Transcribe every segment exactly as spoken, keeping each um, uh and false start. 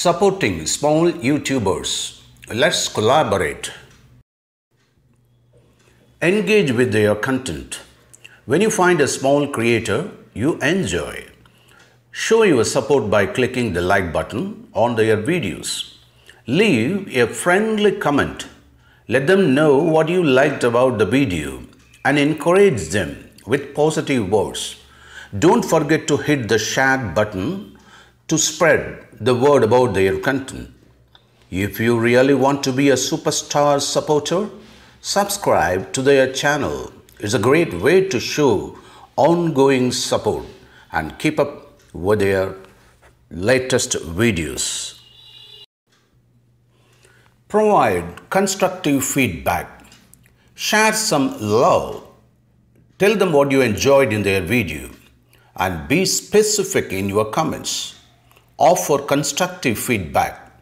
Supporting small YouTubers. Let's collaborate. Engage with their content. When you find a small creator you enjoy, show your support by clicking the like button on their videos. Leave a friendly comment. Let them know what you liked about the video and encourage them with positive words. Don't forget to hit the share button to spread the word about their content. If you really want to be a superstar supporter, subscribe to their channel. It's a great way to show ongoing support and keep up with their latest videos. Provide constructive feedback. Share some love. Tell them what you enjoyed in their video and be specific in your comments. Offer constructive feedback.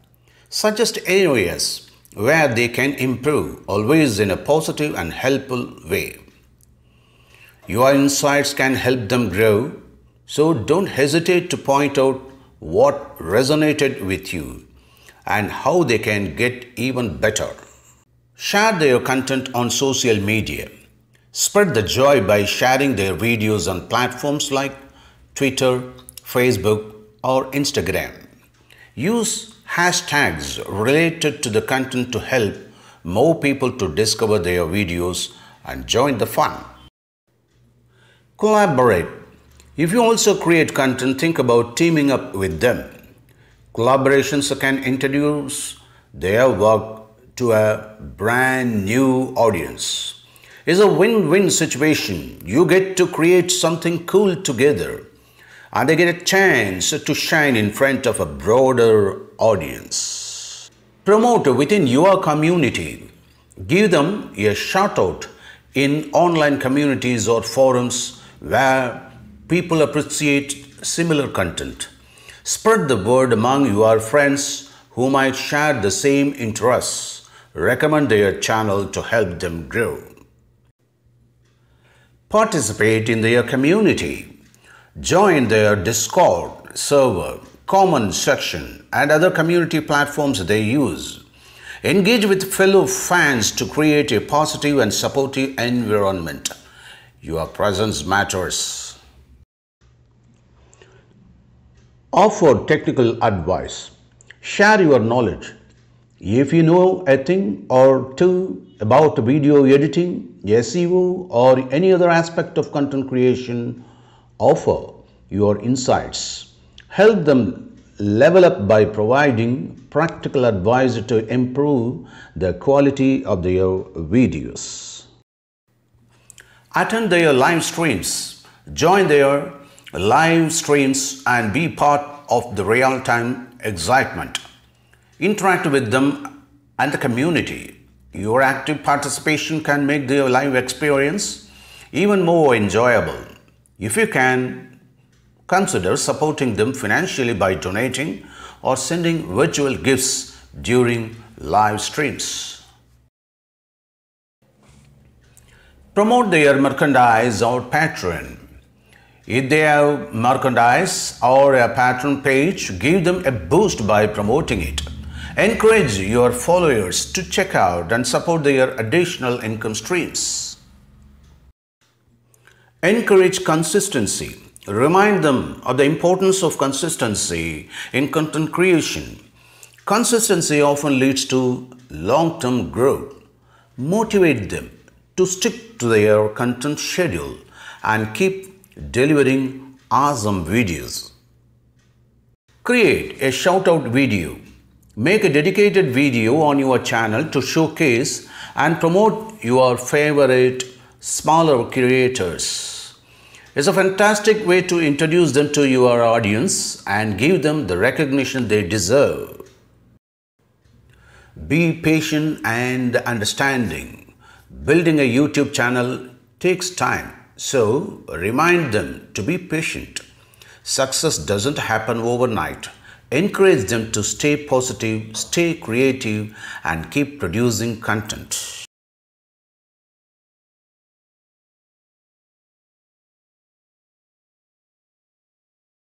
Suggest areas where they can improve, always in a positive and helpful way. Your insights can help them grow. So don't hesitate to point out what resonated with you and how they can get even better. Share their content on social media. Spread the joy by sharing their videos on platforms like Twitter, Facebook, or Instagram. Use hashtags related to the content to help more people to discover their videos and join the fun. Collaborate. If you also create content, think about teaming up with them. Collaborations can introduce their work to a brand new audience. It's a win-win situation. You get to create something cool together and they get a chance to shine in front of a broader audience. Promote within your community. Give them a shout-out in online communities or forums where people appreciate similar content. Spread the word among your friends who might share the same interests. Recommend their channel to help them grow. Participate in their community. Join their Discord server, comment section, and other community platforms they use. Engage with fellow fans to create a positive and supportive environment. Your presence matters. Offer technical advice. Share your knowledge. If you know a thing or two about video editing, S E O, or any other aspect of content creation, offer your insights. Help them level up by providing practical advice to improve the quality of their videos. Attend their live streams. Join their live streams and be part of the real-time excitement. Interact with them and the community. Your active participation can make their live experience even more enjoyable. If you can, consider supporting them financially by donating or sending virtual gifts during live streams. Promote their merchandise or Patreon. If they have merchandise or a Patreon page, give them a boost by promoting it. Encourage your followers to check out and support their additional income streams. Encourage consistency. Remind them of the importance of consistency in content creation. Consistency often leads to long-term growth. Motivate them to stick to their content schedule and keep delivering awesome videos. Create a shout-out video. Make a dedicated video on your channel to showcase and promote your favorite smaller creators. It's a fantastic way to introduce them to your audience and give them the recognition they deserve. Be patient and understanding. Building a YouTube channel takes time. So, remind them to be patient. Success doesn't happen overnight. Encourage them to stay positive, stay creative, and keep producing content.